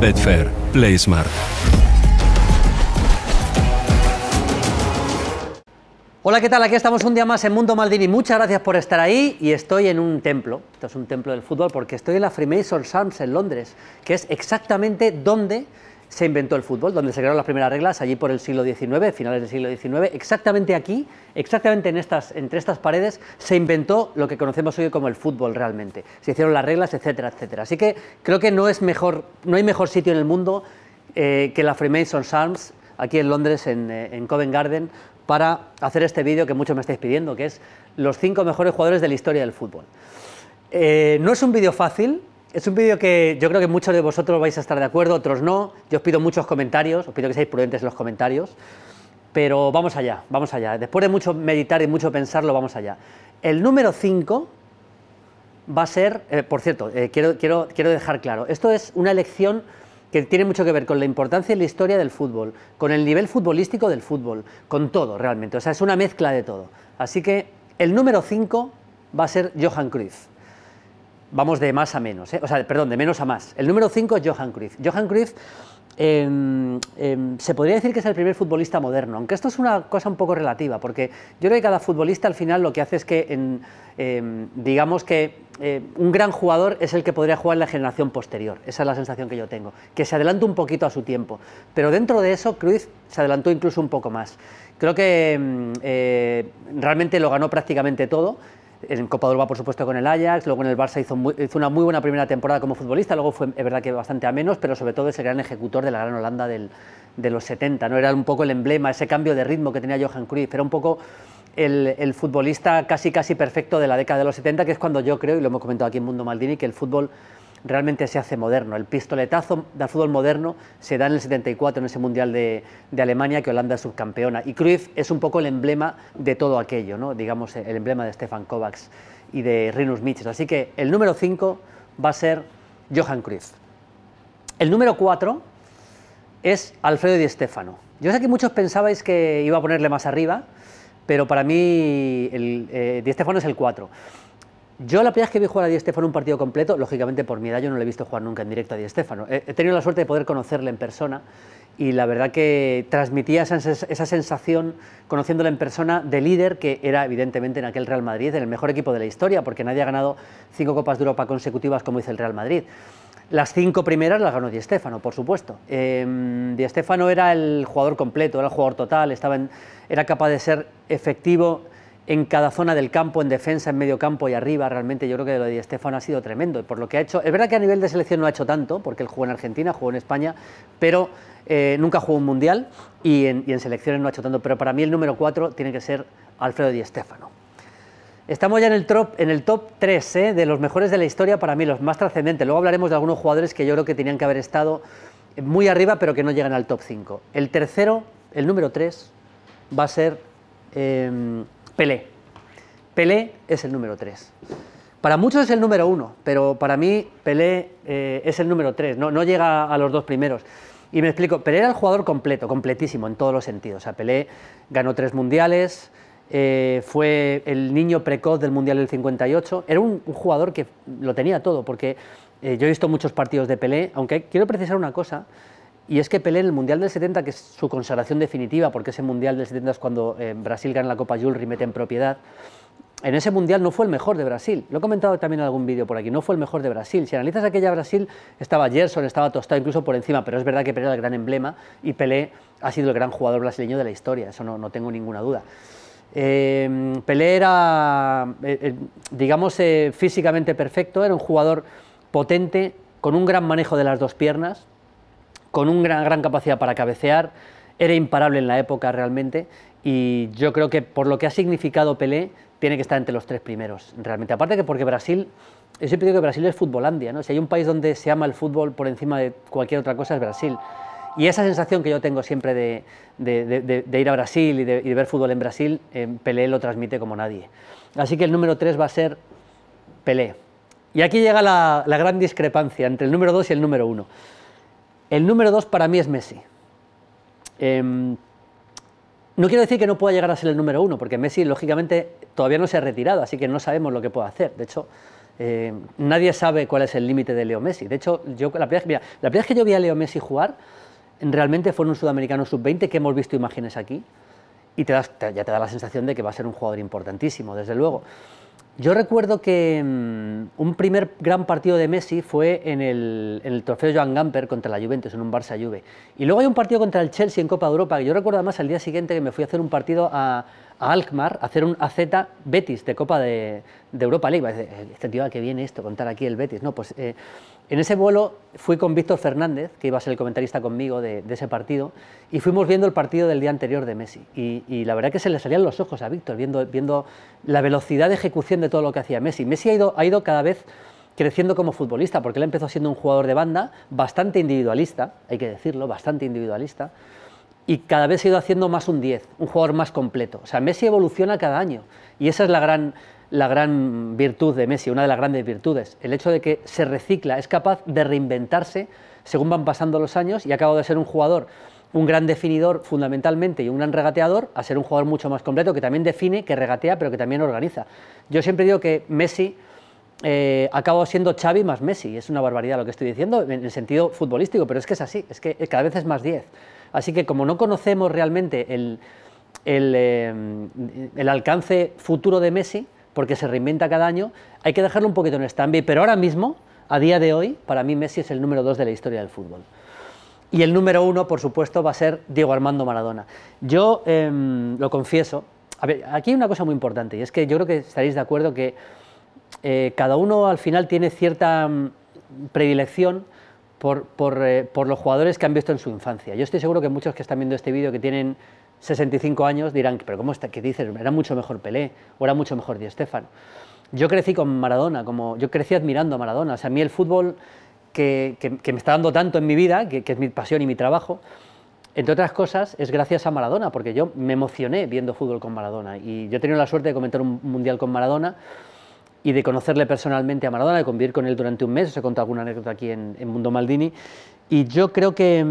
Betfair Play Smart. Hola, ¿qué tal? Aquí estamos un día más en Mundo Maldini. Muchas gracias por estar ahí. Y estoy en un templo. Esto es un templo del fútbol porque estoy en la Freemason's Arms en Londres, que es exactamente donde se inventó el fútbol, donde se crearon las primeras reglas, allí por el siglo XIX, finales del siglo XIX, exactamente aquí, exactamente entre estas paredes, se inventó lo que conocemos hoy como el fútbol realmente. Se hicieron las reglas, etcétera, etcétera. Así que creo que no hay mejor sitio en el mundo que la Freemason's Arms, aquí en Londres, en Covent Garden, para hacer este vídeo que muchos me estáis pidiendo, que es los 5 mejores jugadores de la historia del fútbol. No es un vídeo fácil. Es un vídeo que yo creo que muchos de vosotros vais a estar de acuerdo, otros no. Yo os pido muchos comentarios, os pido que seáis prudentes en los comentarios. Pero vamos allá, vamos allá. Después de mucho meditar y mucho pensarlo, vamos allá. El número 5 va a ser... por cierto, quiero dejar claro, esto es una elección que tiene mucho que ver con la importancia y la historia del fútbol, con el nivel futbolístico del fútbol, con todo realmente. O sea, es una mezcla de todo. Así que el número 5 va a ser Johan Cruyff. Vamos de más a menos, ¿eh? O sea, perdón, de menos a más. El número 5 es Johan Cruyff. Johan Cruyff se podría decir que es el primer futbolista moderno, aunque esto es una cosa un poco relativa, porque yo creo que cada futbolista al final lo que hace es que, digamos que un gran jugador es el que podría jugar en la generación posterior. Esa es la sensación que yo tengo, que se adelanta un poquito a su tiempo. Pero dentro de eso, Cruyff se adelantó incluso un poco más. Creo que realmente lo ganó prácticamente todo. En Copa de Europa, por supuesto, con el Ajax, luego en el Barça hizo una muy buena primera temporada como futbolista, luego fue, es verdad, que bastante a menos, pero sobre todo es el gran ejecutor de la gran Holanda de los 70, ¿no? Era un poco el emblema, ese cambio de ritmo que tenía Johan Cruyff, era un poco el futbolista casi perfecto de la década de los 70, que es cuando yo creo, y lo hemos comentado aquí en Mundo Maldini, que el fútbol realmente se hace moderno. El pistoletazo del fútbol moderno se da en el 74, en ese Mundial de Alemania, que Holanda es subcampeona. Y Cruyff es un poco el emblema de todo aquello, ¿no? Digamos, el emblema de Stefan Kovacs y de Rinus Michels. Así que el número 5 va a ser Johan Cruyff. El número 4 es Alfredo Di Stéfano. Yo sé que muchos pensabais que iba a ponerle más arriba, pero para mí Di Stéfano es el 4. Yo la primera vez que vi jugar a Di Stéfano un partido completo, lógicamente por mi edad yo no le he visto jugar nunca en directo a Di Stéfano. He tenido la suerte de poder conocerle en persona y la verdad que transmitía esa sensación, conociéndole en persona, de líder que era evidentemente en aquel Real Madrid, en el mejor equipo de la historia, porque nadie ha ganado 5 Copas de Europa consecutivas como hizo el Real Madrid. Las 5 primeras las ganó Di Stéfano, por supuesto. Di Stéfano era el jugador completo, era el jugador total, era capaz de ser efectivo en cada zona del campo, en defensa, en medio campo y arriba. Realmente yo creo que lo de Di Stéfano ha sido tremendo. Y por lo que ha hecho, es verdad que a nivel de selección no ha hecho tanto, porque él jugó en Argentina, jugó en España, pero nunca jugó un Mundial y en selecciones no ha hecho tanto. Pero para mí el número 4 tiene que ser Alfredo Di Stéfano. Estamos ya en el top 3 de los mejores de la historia, para mí los más trascendentes. Luego hablaremos de algunos jugadores que yo creo que tenían que haber estado muy arriba, pero que no llegan al top 5. El tercero, el número 3, va a ser... Pelé. Pelé es el número 3. Para muchos es el número 1, pero para mí Pelé es el número 3, no llega a los dos primeros. Y me explico, Pelé era el jugador completo, completísimo en todos los sentidos. O sea, Pelé ganó 3 mundiales, fue el niño precoz del Mundial del 58, era un jugador que lo tenía todo, porque yo he visto muchos partidos de Pelé, aunque quiero precisar una cosa. Y es que Pelé en el Mundial del 70, que es su consagración definitiva, porque ese Mundial del 70 es cuando Brasil gana la Copa Jewelry y mete en propiedad, en ese Mundial no fue el mejor de Brasil. Lo he comentado también en algún vídeo por aquí, no fue el mejor de Brasil. Si analizas aquella Brasil, estaba Gerson, estaba tostado incluso por encima, pero es verdad que Pelé era el gran emblema y Pelé ha sido el gran jugador brasileño de la historia, eso no tengo ninguna duda. Pelé era, digamos, físicamente perfecto, era un jugador potente, con un gran manejo de las dos piernas, con una gran capacidad para cabecear, era imparable en la época realmente, y yo creo que por lo que ha significado Pelé, tiene que estar entre los 3 primeros, realmente. Aparte que porque Brasil, yo siempre digo que Brasil es futbolandia, ¿no? Si hay un país donde se ama el fútbol por encima de cualquier otra cosa es Brasil, y esa sensación que yo tengo siempre de ir a Brasil y de ver fútbol en Brasil, Pelé lo transmite como nadie. Así que el número 3 va a ser Pelé. Y aquí llega la gran discrepancia entre el número 2 y el número 1. El número 2 para mí es Messi. No quiero decir que no pueda llegar a ser el número 1, porque Messi, lógicamente, todavía no se ha retirado, así que no sabemos lo que puede hacer. De hecho, Nadie sabe cuál es el límite de Leo Messi. De hecho, yo, la primera vez que yo vi a Leo Messi jugar, realmente fue en un sudamericano sub-20, que hemos visto imágenes aquí, y ya te da la sensación de que va a ser un jugador importantísimo, desde luego. Yo recuerdo que un primer gran partido de Messi fue en el trofeo Johan Gamper contra la Juventus, en un Barça-Juve. Y luego hay un partido contra el Chelsea en Copa de Europa, que yo recuerdo además al día siguiente que me fui a hacer un partido a Alkmaar, a hacer un AZ-Betis de Copa de Europa League. Este tío, ¿a qué viene esto? Contar aquí el Betis. No, pues en ese vuelo fui con Víctor Fernández, que iba a ser el comentarista conmigo de ese partido, y fuimos viendo el partido del día anterior de Messi. Y la verdad que se le salían los ojos a Víctor, viendo la velocidad de ejecución de todo lo que hacía Messi. Messi ha ido cada vez creciendo como futbolista, porque él empezó siendo un jugador de banda, bastante individualista, hay que decirlo, bastante individualista, y cada vez se ha ido haciendo más un 10, un jugador más completo. O sea, Messi evoluciona cada año, y esa es la gran virtud de Messi, una de las grandes virtudes, el hecho de que se recicla, es capaz de reinventarse según van pasando los años, y ha acabado de ser un jugador, un gran definidor fundamentalmente y un gran regateador, a ser un jugador mucho más completo, que también define, que regatea, pero que también organiza. Yo siempre digo que Messi ha acabado siendo Xavi más Messi, es una barbaridad lo que estoy diciendo en el sentido futbolístico, pero es que es así, es que cada vez es más 10. Así que como no conocemos realmente el alcance futuro de Messi, porque se reinventa cada año, hay que dejarlo un poquito en stand-by, pero ahora mismo, a día de hoy, para mí Messi es el número 2 de la historia del fútbol. Y el número 1, por supuesto, va a ser Diego Armando Maradona. Yo lo confieso, a ver, aquí hay una cosa muy importante, y es que yo creo que estaréis de acuerdo que cada uno al final tiene cierta predilección por los jugadores que han visto en su infancia. Yo estoy seguro que muchos que están viendo este vídeo que tienen 65 años dirán, pero ¿cómo está? ¿Qué dices? Era mucho mejor Pelé, o era mucho mejor Di Stéfano. Yo crecí con Maradona, yo crecí admirando a Maradona. O sea, a mí el fútbol que me está dando tanto en mi vida, que es mi pasión y mi trabajo, entre otras cosas, es gracias a Maradona, porque yo me emocioné viendo fútbol con Maradona. Y yo he tenido la suerte de comentar un mundial con Maradona y de conocerle personalmente a Maradona, de convivir con él durante un mes. Os he contado alguna anécdota aquí en Mundo Maldini. Y yo creo que...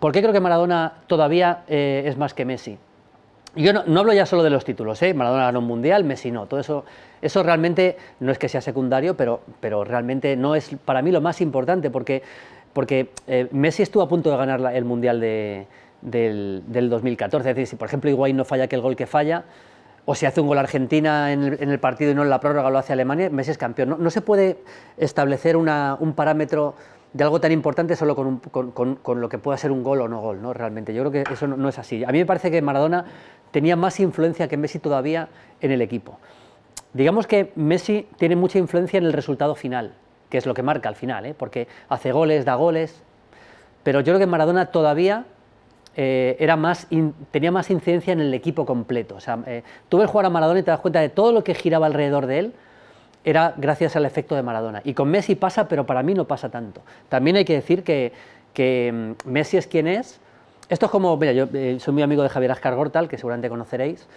¿Por qué creo que Maradona todavía es más que Messi? Yo no hablo ya solo de los títulos, ¿eh? Maradona ganó un mundial, Messi no. Todo eso realmente no es que sea secundario, pero realmente no es para mí lo más importante, porque Messi estuvo a punto de ganar el mundial del 2014. Es decir, si por ejemplo Higuaín no falla aquel gol que falla, o si hace un gol a Argentina en el partido y no en la prórroga, lo hace Alemania, Messi es campeón. No se puede establecer un parámetro de algo tan importante solo con lo que pueda ser un gol o no gol, ¿no? Realmente, yo creo que eso no es así. A mí me parece que Maradona tenía más influencia que Messi todavía en el equipo. Digamos que Messi tiene mucha influencia en el resultado final, que es lo que marca al final, ¿eh? Porque hace goles, da goles, pero yo creo que Maradona todavía tenía más incidencia en el equipo completo. O sea, tú ves jugar a Maradona y te das cuenta de todo lo que giraba alrededor de él, era gracias al efecto de Maradona. Y con Messi pasa, pero para mí no pasa tanto. También hay que decir que Messi es quien es. Esto es como, mira, yo soy muy amigo de Javier Ascargortal, que seguramente conoceréis,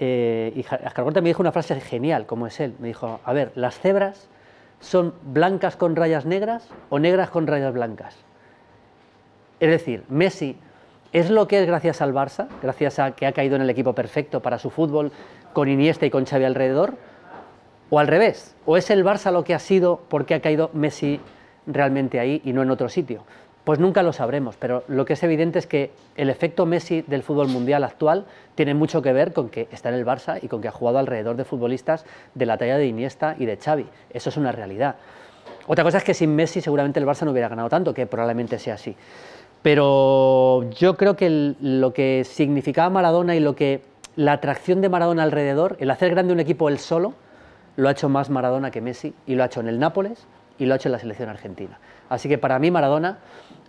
y Ascargortal me dijo una frase genial, como es él. Me dijo, a ver, las cebras son blancas con rayas negras o negras con rayas blancas. Es decir, Messi es lo que es gracias al Barça, gracias a que ha caído en el equipo perfecto para su fútbol, con Iniesta y con Xavi alrededor, o al revés, o es el Barça lo que ha sido porque ha caído Messi realmente ahí y no en otro sitio. Pues nunca lo sabremos, pero lo que es evidente es que el efecto Messi del fútbol mundial actual tiene mucho que ver con que está en el Barça y con que ha jugado alrededor de futbolistas de la talla de Iniesta y de Xavi. Eso es una realidad. Otra cosa es que sin Messi seguramente el Barça no hubiera ganado tanto, que probablemente sea así. Pero yo creo que lo que significaba Maradona y la atracción de Maradona alrededor, el hacer grande un equipo él solo, lo ha hecho más Maradona que Messi, y lo ha hecho en el Nápoles y lo ha hecho en la selección argentina. Así que para mí Maradona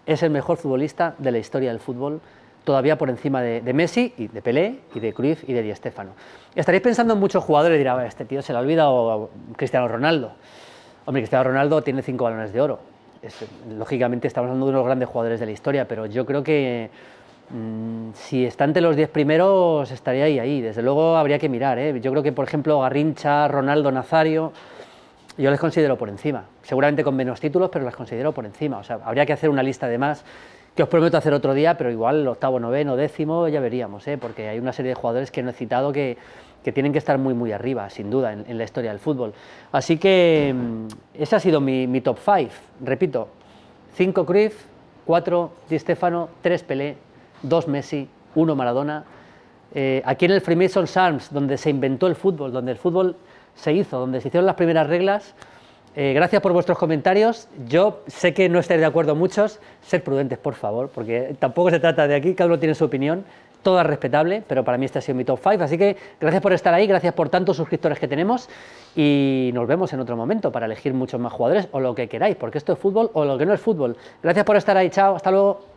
es el mejor futbolista de la historia del fútbol, todavía por encima de Messi, y de Pelé, y de Cruyff, y de Di Stéfano. Estaréis pensando en muchos jugadores y dirá, este tío se le ha olvidado a Cristiano Ronaldo. Hombre, Cristiano Ronaldo tiene 5 balones de oro. Lógicamente estamos hablando de unos grandes jugadores de la historia, pero yo creo que si está entre los 10 primeros estaría ahí. Desde luego habría que mirar, ¿eh? Yo creo que, por ejemplo, Garrincha, Ronaldo Nazario, yo les considero por encima. Seguramente con menos títulos, pero las considero por encima. O sea, habría que hacer una lista de más. que os prometo hacer otro día, pero igual el octavo, noveno, décimo, ya veríamos, ¿eh? Porque hay una serie de jugadores que no he citado que tienen que estar muy, muy arriba, sin duda, en la historia del fútbol. Así que ese ha sido mi top 5, repito, 5 Cruyff, 4 Di Stéfano, 3 Pelé, 2 Messi, 1 Maradona. Aquí en el Freemason's Arms, donde se inventó el fútbol, donde el fútbol se hizo, donde se hicieron las primeras reglas. Gracias por vuestros comentarios. Yo sé que no estáis de acuerdo muchos. Sed prudentes, por favor, porque tampoco se trata de aquí, cada uno tiene su opinión, toda respetable, pero para mí este ha sido mi top 5. Así que gracias por estar ahí, gracias por tantos suscriptores que tenemos y nos vemos en otro momento para elegir muchos más jugadores o lo que queráis, porque esto es fútbol o lo que no es fútbol. Gracias por estar ahí, chao, hasta luego.